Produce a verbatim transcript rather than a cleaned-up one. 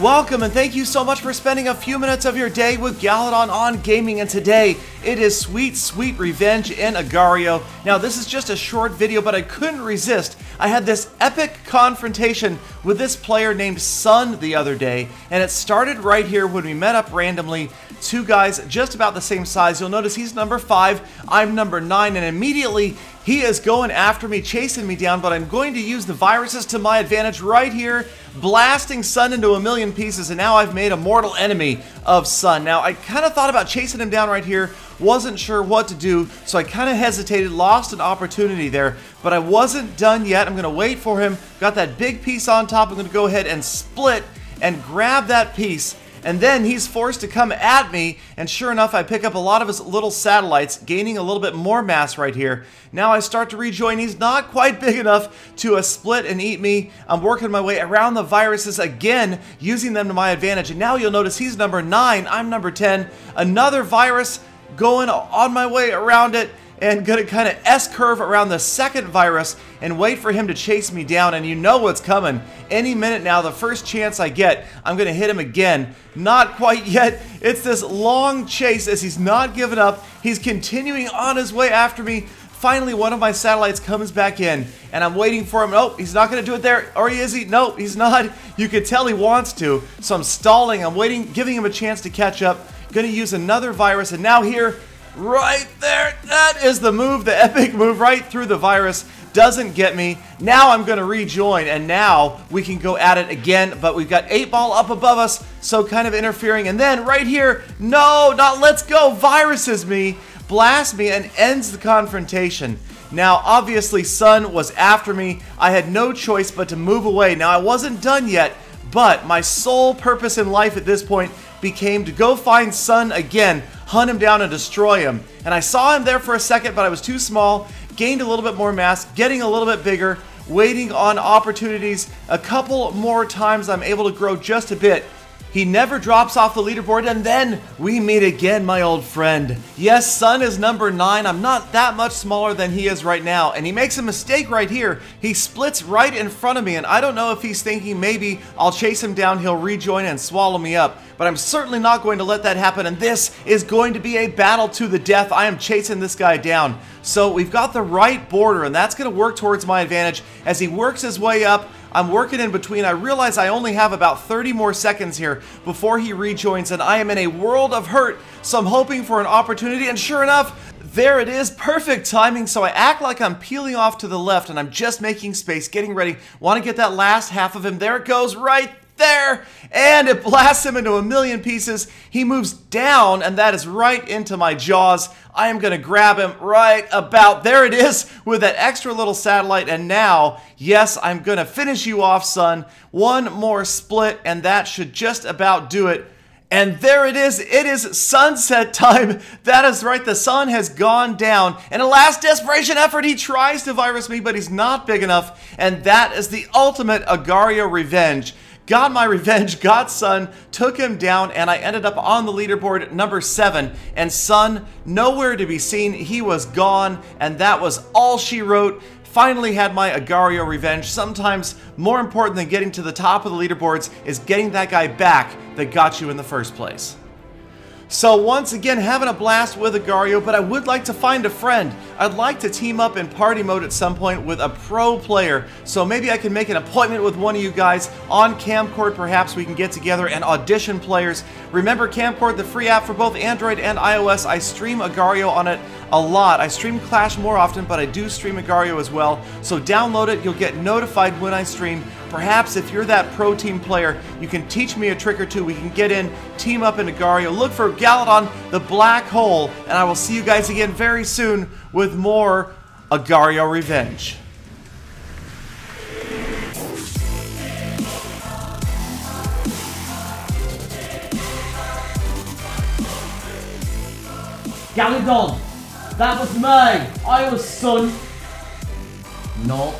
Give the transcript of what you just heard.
Welcome and thank you so much for spending a few minutes of your day with Galadon on Gaming, and today it is Sweet Sweet Revenge in Agar dot i o. Now this is just a short video, but I couldn't resist. I had this epic confrontation with this player named Sun the other day, and it started right here when we met up randomly, two guys just about the same size. You'll notice he's number five, I'm number nine, and immediately he is going after me, chasing me down, but I'm going to use the viruses to my advantage right here, blasting Sun into a million pieces, and now I've made a mortal enemy of Sun. Now, I kind of thought about chasing him down right here, wasn't sure what to do, so I kind of hesitated, lost an opportunity there, but I wasn't done yet. I'm going to wait for him, got that big piece on top, I'm going to go ahead and split and grab that piece. And then he's forced to come at me, and sure enough, I pick up a lot of his little satellites, gaining a little bit more mass right here. Now I start to rejoin. He's not quite big enough to a split and eat me. I'm working my way around the viruses again, using them to my advantage. And now you'll notice he's number nine, I'm number ten. Another virus going on my way around it, and gonna kind of S-curve around the second virus and wait for him to chase me down, and you know what's coming. Any minute now, the first chance I get, I'm gonna hit him again. Not quite yet. It's this long chase as he's not giving up. He's continuing on his way after me. Finally, one of my satellites comes back in, and I'm waiting for him. Oh, he's not gonna do it there, or is he? No, he's not. You could tell he wants to, so I'm stalling. I'm waiting, giving him a chance to catch up. Gonna use another virus, and now here, right there, that is the move, the epic move right through the virus. Doesn't get me. Now I'm going to rejoin, and now we can go at it again, but we've got eight ball up above us, so kind of interfering. And then right here, no, not let's go, viruses me, blast me, and ends the confrontation. Now obviously Sun was after me. I had no choice but to move away. Now I wasn't done yet, but my sole purpose in life at this point became to go find Sun again, hunt him down and destroy him. And I saw him there for a second, but I was too small, gained a little bit more mass, getting a little bit bigger, waiting on opportunities. A couple more times I'm able to grow just a bit. He never drops off the leaderboard, and then we meet again, my old friend. Yes, Sun is number nine. I'm not that much smaller than he is right now, and he makes a mistake right here. He splits right in front of me, and I don't know if he's thinking maybe I'll chase him down, he'll rejoin and swallow me up, but I'm certainly not going to let that happen, and this is going to be a battle to the death. I am chasing this guy down. So we've got the right border, and that's going to work towards my advantage as he works his way up. I'm working in between. I realize I only have about thirty more seconds here before he rejoins, and I am in a world of hurt, so I'm hoping for an opportunity, and sure enough, there it is, perfect timing. So I act like I'm peeling off to the left, and I'm just making space, getting ready, want to get that last half of him. There it goes, right there, and it blasts him into a million pieces. He moves down, and that is right into my jaws. I am going to grab him right about, there it is, with that extra little satellite, and now, yes, I'm going to finish you off, Son. One more split, and that should just about do it. And there it is, it is sunset time. That is right, the sun has gone down. In a last desperation effort, he tries to virus me, but he's not big enough, and that is the ultimate Agar dot i o revenge. Got my revenge, got Sun, took him down, and I ended up on the leaderboard number seven. And Sun, nowhere to be seen, he was gone, and that was all she wrote. Finally had my Agar dot i o revenge. Sometimes more important than getting to the top of the leaderboards is getting that guy back that got you in the first place. So once again, having a blast with Agar dot i o, but I would like to find a friend. I'd like to team up in party mode at some point with a pro player, so maybe I can make an appointment with one of you guys on Kamcord. Perhaps we can get together and audition players. Remember Kamcord, the free app for both Android and iOS. I stream Agar dot i o on it a lot. I stream Clash more often, but I do stream Agar dot i o as well, so download it. You'll get notified when I stream. Perhaps if you're that pro team player, you can teach me a trick or two. We can get in, team up in Agar dot i o. Look for Galadon, the black hole, and I will see you guys again very soon with more Agar dot i o Revenge. Galadon, that was me. I was Sun. No.